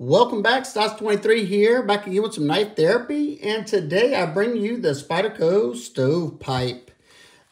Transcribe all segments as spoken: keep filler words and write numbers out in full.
Welcome back, Stassa twenty-three here, back again with some knife therapy, and today I bring you the Spyderco Stovepipe.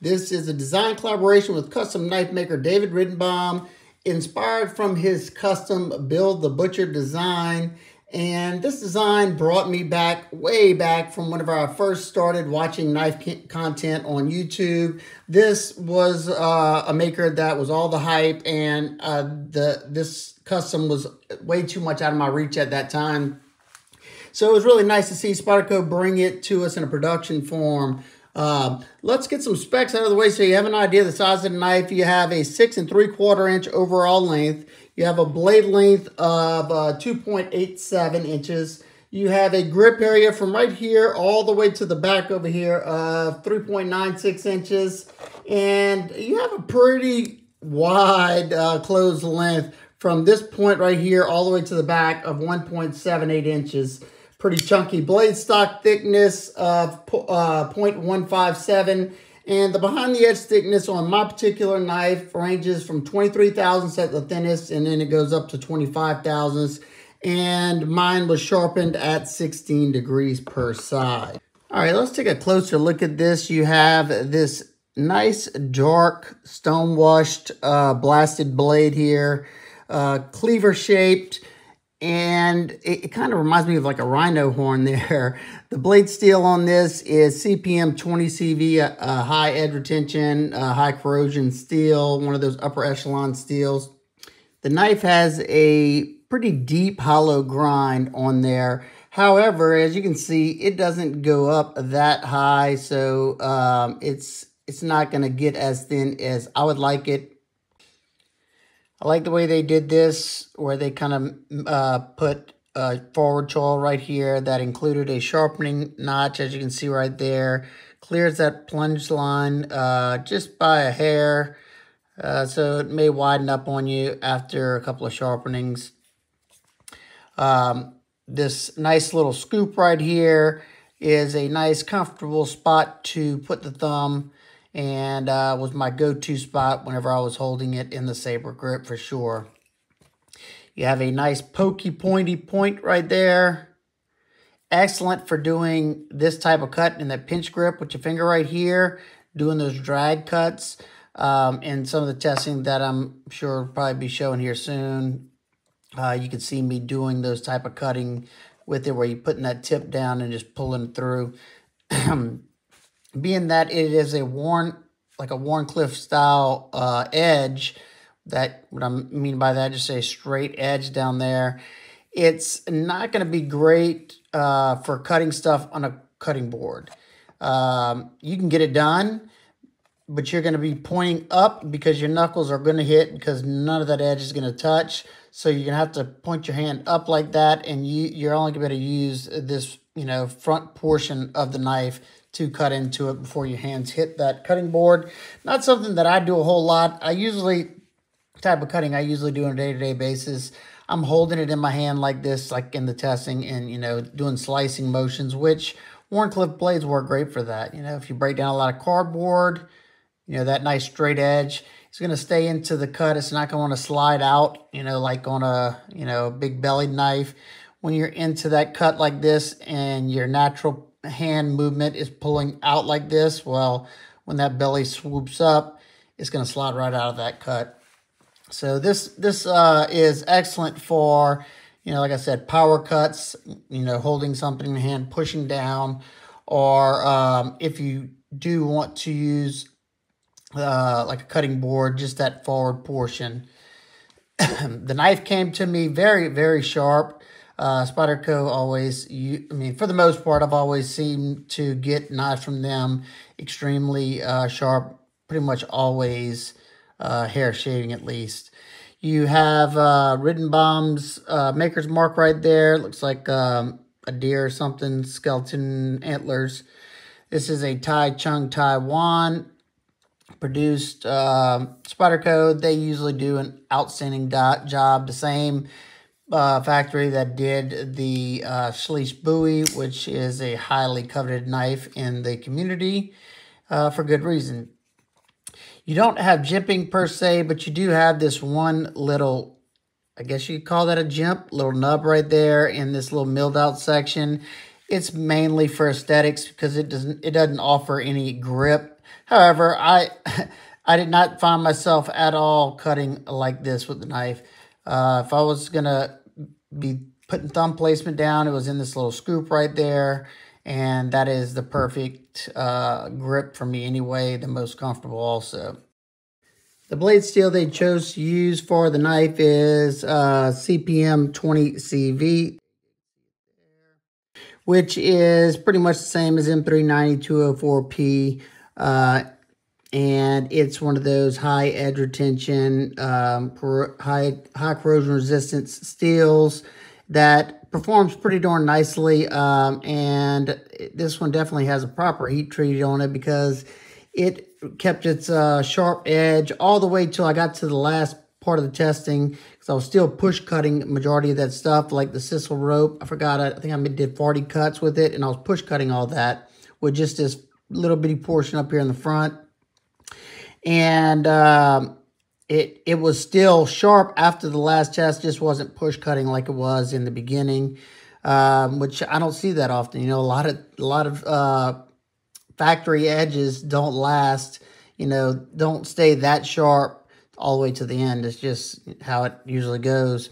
This is a design collaboration with custom knife maker David Rittenbaum, inspired from his custom Build the Butcher design, and this design brought me back, way back from whenever I first started watching knife content on YouTube. This was uh, a maker that was all the hype, and uh, the this... custom was way too much out of my reach at that time. So it was really nice to see Spyderco bring it to us in a production form. Uh, let's get some specs out of the way so you have an idea of the size of the knife. You have a six and three quarter inch overall length. You have a blade length of uh, two point eight seven inches. You have a grip area from right here all the way to the back over here of three point nine six inches. And you have a pretty wide uh, closed length from this point right here all the way to the back of one point seven eight inches. Pretty chunky. Blade stock thickness of uh, zero point one five seven, and the behind the edge thickness on my particular knife ranges from twenty-three thousandths at the thinnest, and then it goes up to twenty-five thousandths, and mine was sharpened at sixteen degrees per side. All right, let's take a closer look at this. You have this nice dark stone washed uh, blasted blade here. Uh, cleaver shaped, and it, it kind of reminds me of like a rhino horn there. The blade steel on this is C P M twenty C V, a, a high edge retention, a high corrosion steel, one of those upper echelon steels. The knife has a pretty deep hollow grind on there. However, as you can see, it doesn't go up that high, so um, it's, it's not going to get as thin as I would like it. I like the way they did this, where they kind of uh, put a forward trowel right here that included a sharpening notch, as you can see right there. Clears that plunge line uh, just by a hair, uh, so it may widen up on you after a couple of sharpenings. Um, this nice little scoop right here is a nice, comfortable spot to put the thumb, and uh, was my go-to spot whenever I was holding it in the saber grip for sure. You have a nice pokey pointy point right there. Excellent for doing this type of cut in that pinch grip with your finger right here, doing those drag cuts, um, and some of the testing that I'm sure will probably be showing here soon. Uh, you can see me doing those type of cutting with it, where you're putting that tip down and just pulling through. Being that it is a Warn, like a Warncliffe style uh, edge, that what I mean by that, just a straight edge down there. It's not going to be great uh, for cutting stuff on a cutting board. Um, you can get it done, but you're going to be pointing up because your knuckles are going to hit, because none of that edge is going to touch. So you're going to have to point your hand up like that, and you, you're only going to be able to use this, you know, front portion of the knife to cut into it before your hands hit that cutting board. Not something that I do a whole lot. I usually, type of cutting I usually do on a day-to-day basis, I'm holding it in my hand like this, like in the testing, and, you know, doing slicing motions, which Warncliffe blades work great for that. You know, if you break down a lot of cardboard, you know, that nice straight edge, it's going to stay into the cut. It's not going to slide out, you know, like on a, you know, big bellied knife. When you're into that cut like this and your natural hand movement is pulling out like this, well, when that belly swoops up, it's going to slide right out of that cut. So this this uh, is excellent for, you know, like I said, power cuts, you know, holding something in your hand, pushing down, or um, if you do want to use uh, like a cutting board, just that forward portion. The knife came to me very, very sharp. Uh, Spyderco always, you, I mean, for the most part, I've always seemed to get knives from them extremely uh, sharp, pretty much always, uh, hair shaving at least. You have uh, Rittenbaum's uh, maker's mark right there. Looks like um, a deer or something, skeleton antlers. This is a Taichung, Taiwan produced uh, Spyderco. They usually do an outstanding job, the same Uh, factory that did the uh, Schleiss Bowie, which is a highly coveted knife in the community uh, for good reason. You don't have jimping per se, but you do have this one little I guess you call that a jump, little nub right there in this little milled out section. It's mainly for aesthetics because it doesn't it doesn't offer any grip. However, I I did not find myself at all cutting like this with the knife. Uh, if I was gonna be putting thumb placement down, it was in this little scoop right there, and that is the perfect uh, grip for me anyway, the most comfortable also. The blade steel they chose to use for the knife is uh, C P M twenty C V, which is pretty much the same as M three ninety two oh four P, uh, and it's one of those high edge retention, um, high, high corrosion resistance steels that performs pretty darn nicely, um, and this one definitely has a proper heat treated on it because it kept its uh, sharp edge all the way till I got to the last part of the testing, because I was still push cutting majority of that stuff, like the sisal rope. I forgot, I think I did forty cuts with it, and I was push cutting all that with just this little bitty portion up here in the front. And um, it, it was still sharp after the last test, just wasn't push cutting like it was in the beginning, um, which I don't see that often. You know, a lot of, a lot of, uh, factory edges don't last, you know, don't stay that sharp all the way to the end. It's just how it usually goes.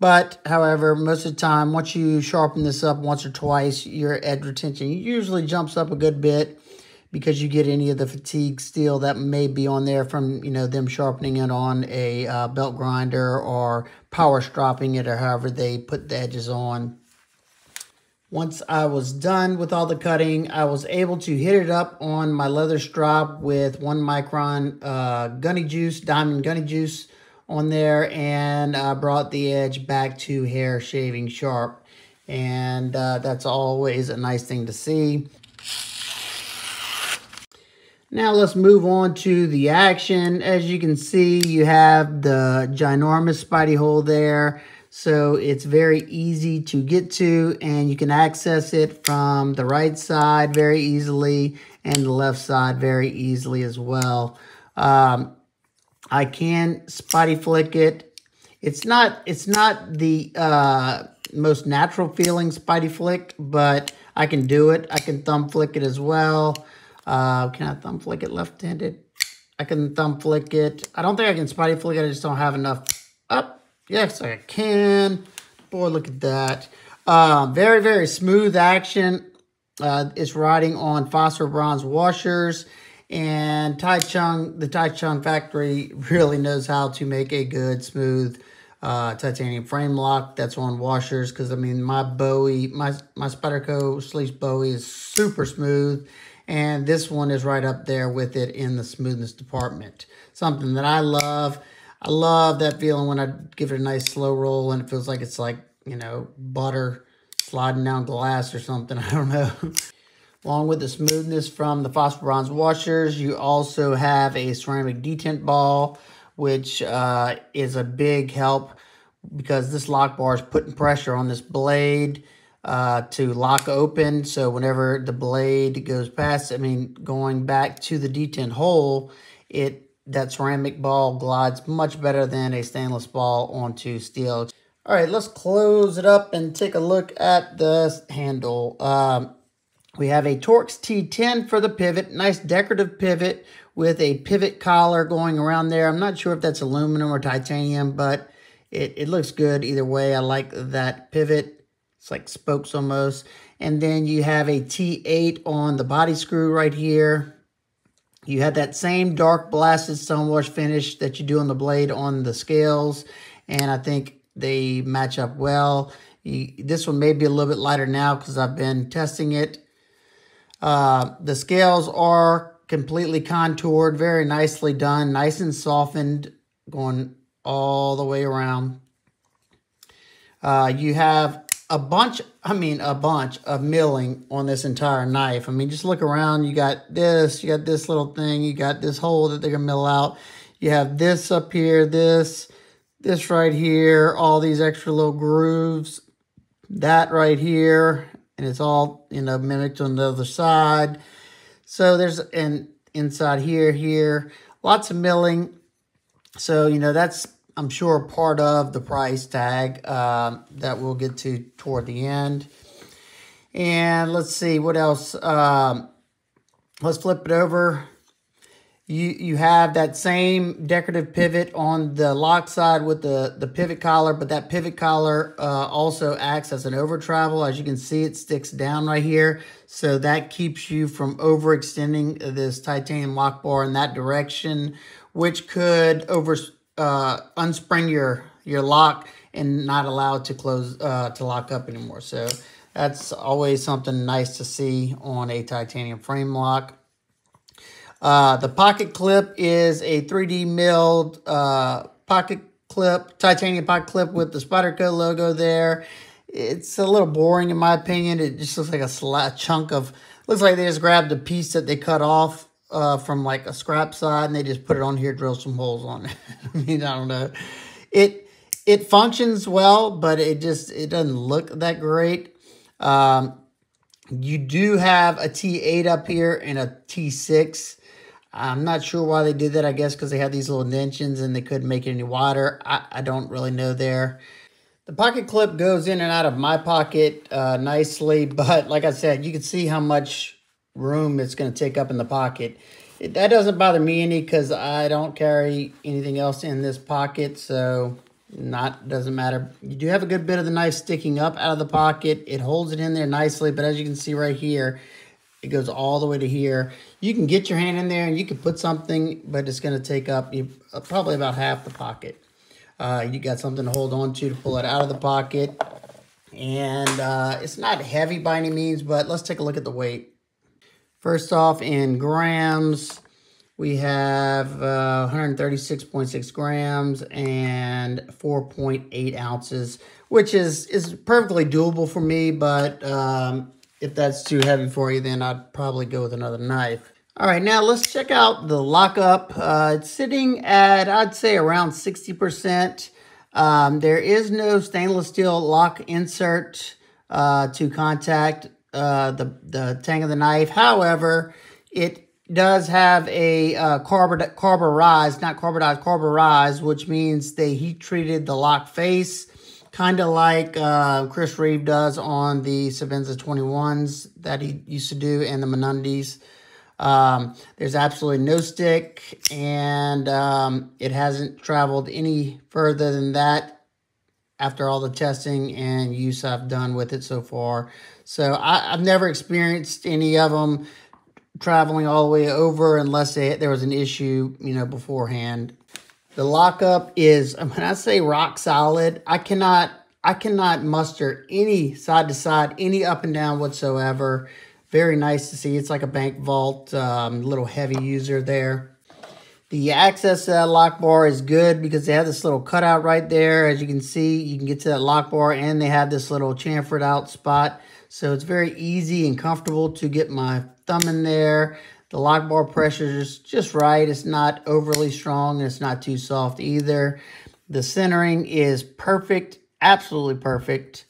But, however, most of the time, once you sharpen this up once or twice, your edge retention usually jumps up a good bit because you get any of the fatigue steel that may be on there from, you know, them sharpening it on a uh, belt grinder or power stropping it or however they put the edges on. Once I was done with all the cutting, I was able to hit it up on my leather strop with one micron uh, gunny juice, diamond gunny juice on there, and I brought the edge back to hair shaving sharp. And uh, that's always a nice thing to see. Now let's move on to the action. As you can see, you have the ginormous Spidey hole there. So it's very easy to get to, and you can access it from the right side very easily and the left side very easily as well. Um, I can Spidey flick it. It's not, it's not the uh, most natural feeling Spidey flick, but I can do it. I can thumb flick it as well. Uh, can I thumb flick it left-handed? I can thumb flick it. I don't think I can Spidey flick it. I just don't have enough up. Yes, I can. Boy, look at that. Uh, very, very smooth action. Uh, it's riding on phosphor bronze washers. And Taichung, the Taichung factory really knows how to make a good, smooth uh, titanium frame lock that's on washers. Because, I mean, my Bowie, my, my Spyderco Schleiss Bowie is super smooth. And this one is right up there with it in the smoothness department. Something that I love. I love that feeling when I give it a nice slow roll and it feels like it's like, you know, butter sliding down glass or something. I don't know. Along with the smoothness from the phosphor bronze washers, you also have a ceramic detent ball, which uh, is a big help because this lock bar is putting pressure on this blade uh, to lock open. So whenever the blade goes past, I mean, going back to the detent hole, it that ceramic ball glides much better than a stainless ball onto steel. All right, let's close it up and take a look at the handle. Um, we have a Torx T ten for the pivot, nice decorative pivot with a pivot collar going around there. I'm not sure if that's aluminum or titanium, but it, it looks good either way. I like that pivot. It's like spokes almost. And then you have a T eight on the body screw right here. You had that same dark blasted stonewash finish that you do on the blade on the scales, and I think they match up well. You, this one may be a little bit lighter now because I've been testing it. Uh, the scales are completely contoured, very nicely done, nice and softened, going all the way around. Uh, you have a bunch, I mean, a bunch of milling on this entire knife. I mean, just look around. You got this, you got this little thing, you got this hole that they're gonna mill out. You have this up here, this, this right here, all these extra little grooves, that right here, and it's all, you know, mimicked on the other side. So there's an inside here, here, lots of milling. So, you know, that's I'm sure, part of the price tag um, that we'll get to toward the end. And let's see what else. Um, let's flip it over. You, you have that same decorative pivot on the lock side with the, the pivot collar, but that pivot collar uh, also acts as an over travel. As you can see, it sticks down right here. So that keeps you from overextending this titanium lock bar in that direction, which could over uh, unspring your, your lock and not allow it to close, uh, to lock up anymore. So that's always something nice to see on a titanium frame lock. Uh, the pocket clip is a three D milled uh, pocket clip, titanium pocket clip with the Spyderco logo there. It's a little boring in my opinion. It just looks like a slight chunk of, looks like they just grabbed a piece that they cut off uh, from like a scrap side and they just put it on here, drill some holes on it. I mean, I don't know. It, it functions well, but it just, it doesn't look that great. Um, you do have a T eight up here and a T six. I'm not sure why they did that, I guess, because they had these little tensions and they couldn't make it any wider. I, I don't really know there. The pocket clip goes in and out of my pocket uh, nicely, but like I said, you can see how much room it's going to take up in the pocket. It, that doesn't bother me any because I don't carry anything else in this pocket, so... Not doesn't matter. You do have a good bit of the knife sticking up out of the pocket. It holds it in there nicely, but as you can see right here, it goes all the way to here. You can get your hand in there and you can put something, but it's going to take up you, uh, probably about half the pocket. Uh, you got something to hold on to to pull it out of the pocket, and uh, it's not heavy by any means. But let's take a look at the weight. First off, in grams, we have uh, one hundred thirty-six point six grams and four point eight ounces, which is, is perfectly doable for me, but um, if that's too heavy for you, then I'd probably go with another knife. All right, now let's check out the lockup. Uh, it's sitting at, I'd say, around sixty percent. Um, there is no stainless steel lock insert uh, to contact uh, the, the tang of the knife. However, it does have a uh, carburized, not carburized, carburized, which means they heat treated the lock face, kind of like uh, Chris Reeve does on the Sebenza twenty-ones that he used to do and the Menundis. Um, there's absolutely no stick, and um, it hasn't traveled any further than that after all the testing and use I've done with it so far. So I, I've never experienced any of them traveling all the way over unless they, there was an issue, you know, beforehand. The lockup is, when I say rock solid, I cannot, I cannot muster any side to side, any up and down whatsoever. Very nice to see. It's like a bank vault, um, little heavy user there. The access to that lock bar is good because they have this little cutout right there. As you can see, you can get to that lock bar and they have this little chamfered out spot. So it's very easy and comfortable to get my thumb in there. The lock bar pressure is just right. It's not overly strong and it's not too soft either. The centering is perfect, absolutely perfect.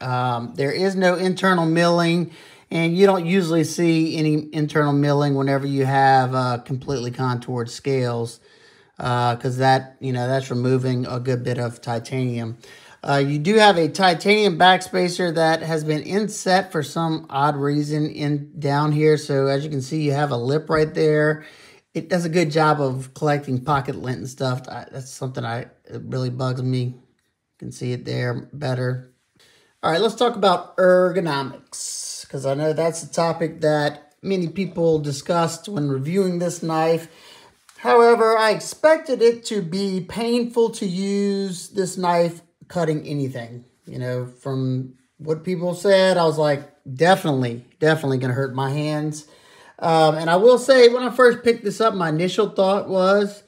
Um, there is no internal milling, and you don't usually see any internal milling whenever you have uh, completely contoured scales, because uh, that, you know, that's removing a good bit of titanium. Uh, you do have a titanium backspacer that has been inset for some odd reason in down here. So as you can see, you have a lip right there. It does a good job of collecting pocket lint and stuff. I, that's something I it really bugs me. You can see it there better. All right, let's talk about ergonomics, because I know that's a topic that many people discussed when reviewing this knife. However, I expected it to be painful to use this knife cutting anything. You know, from what people said, I was like, definitely, definitely gonna hurt my hands. Um, and I will say, when I first picked this up, my initial thought was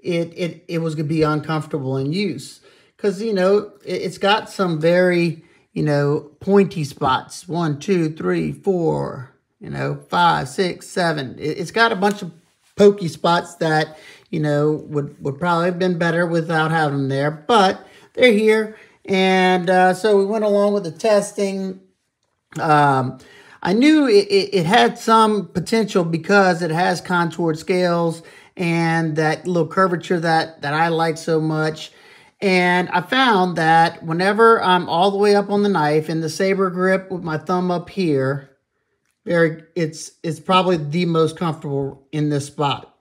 it it, it was gonna be uncomfortable in use. Because, you know, it, it's got some very, you know, pointy spots. One, two, three, four, you know, five, six, seven. It, it's got a bunch of pokey spots that, you know, would, would probably have been better without having them there. But they're here, and uh, so we went along with the testing. Um, I knew it, it, it had some potential because it has contoured scales, and that little curvature that, that I like so much. And I found that whenever I'm all the way up on the knife in the saber grip with my thumb up here, very, it's, it's probably the most comfortable in this spot.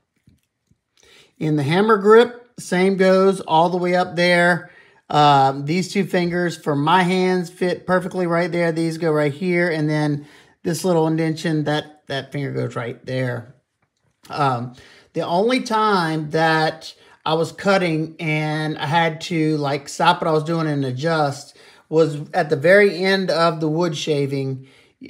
In the hammer grip, same goes all the way up there. Um, these two fingers for my hands fit perfectly right there. These go right here. And then this little indention, that, that finger goes right there. Um, the only time that I was cutting and I had to like stop what I was doing and adjust was at the very end of the wood shaving.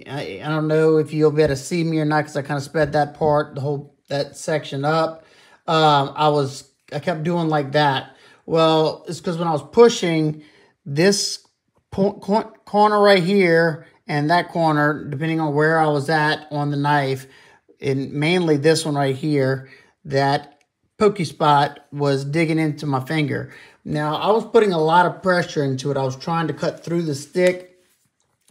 I, I don't know if you'll be able to see me or not, because I kind of sped that part, the whole, that section up. Um, I was, I kept doing like that. Well, it's because when I was pushing this point, corner right here and that corner, depending on where I was at on the knife, and mainly this one right here, that pokey spot was digging into my finger. Now, I was putting a lot of pressure into it. I was trying to cut through the stick.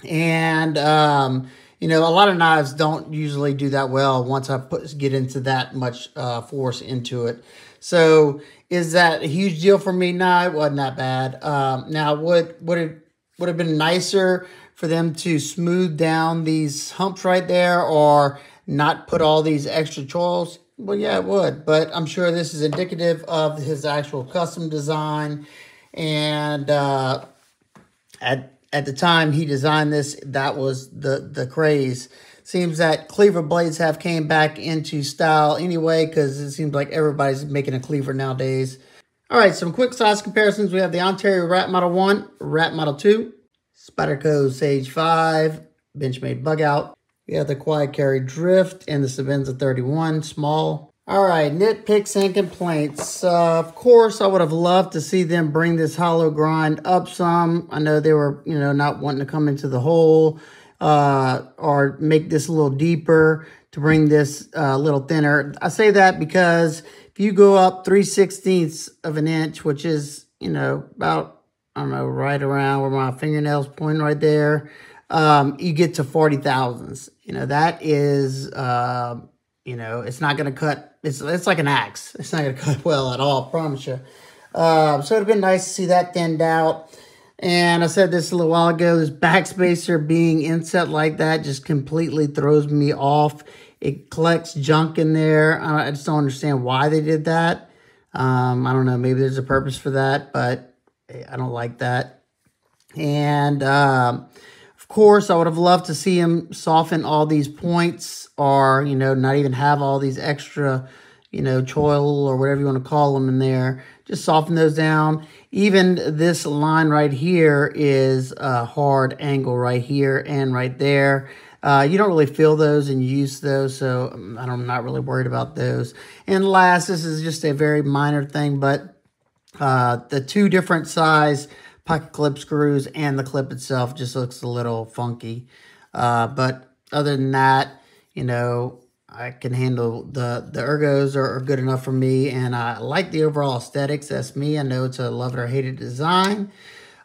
And, um, you know, a lot of knives don't usually do that well once I put, get into that much uh, force into it. So, is that a huge deal for me? No, it wasn't that bad. Um, now, would, would it would have been nicer for them to smooth down these humps right there or not put all these extra choils? Well, yeah, it would, but I'm sure this is indicative of his actual custom design. And uh, at, at the time he designed this, that was the, the craze. Seems that cleaver blades have came back into style anyway, because it seems like everybody's making a cleaver nowadays. All right, some quick size comparisons. We have the Ontario Rat Model one, Rat Model two, Spyderco Sage five, Benchmade Bug Out. We have the Quiet Carry Drift and the Sebenza thirty-one, small. All right, nitpicks and complaints. Uh, of course, I would have loved to see them bring this hollow grind up some. I know they were, you know, not wanting to come into the hole uh, or make this a little deeper to bring this a uh, little thinner. I say that because if you go up three sixteenths of an inch, which is, you know, about, I don't know, right around where my fingernails point right there, um, you get to forty thousandths. You know, that is, uh, you know, it's not going to cut. It's, it's like an axe. It's not going to cut well at all, I promise you. Uh, so it would have been nice to see that thinned out. And I said this a little while ago, this backspacer being inset like that just completely throws me off. It collects junk in there. I just don't understand why they did that. Um, I don't know. Maybe there's a purpose for that, but I don't like that. And, um, of course, I would have loved to see him soften all these points or, you know, not even have all these extra, you know, choil or whatever you want to call them in there. Just soften those down. Even this line right here is a hard angle right here and right there. Uh, you don't really feel those and use those, so I'm not really worried about those. And last, this is just a very minor thing, but uh, the two different size pocket clip screws and the clip itself just looks a little funky. Uh, but other than that, you know, I can handle the, the ergos are, are good enough for me. And I like the overall aesthetics. That's me. I know it's a love it or hate it design.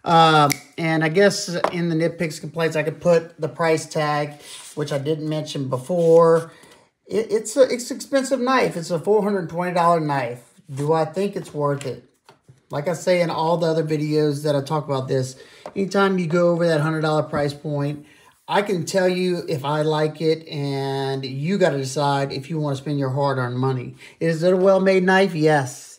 Uh, and I guess in the nitpicks complaints, I could put the price tag, which I didn't mention before. It, it's, a, it's an expensive knife. It's a four hundred twenty dollar knife. Do I think it's worth it? Like I say in all the other videos that I talk about this, anytime you go over that one hundred dollar price point, I can tell you if I like it, and you got to decide if you want to spend your hard-earned money. Is it a well-made knife? Yes.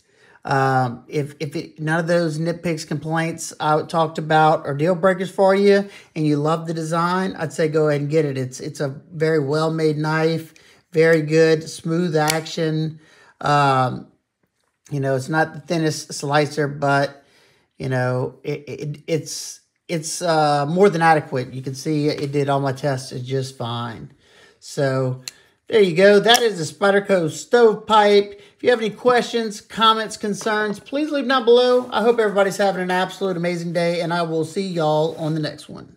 Um, if if it, none of those nitpicks complaints I talked about are deal breakers for you, and you love the design, I'd say go ahead and get it. It's, it's a very well-made knife, very good, smooth action. Um, You know, it's not the thinnest slicer, but, you know, it, it, it's it's uh, more than adequate. You can see it did all my tests just fine. So, there you go. That is the Spyderco Stovepipe. If you have any questions, comments, concerns, please leave them down below. I hope everybody's having an absolute amazing day, and I will see y'all on the next one.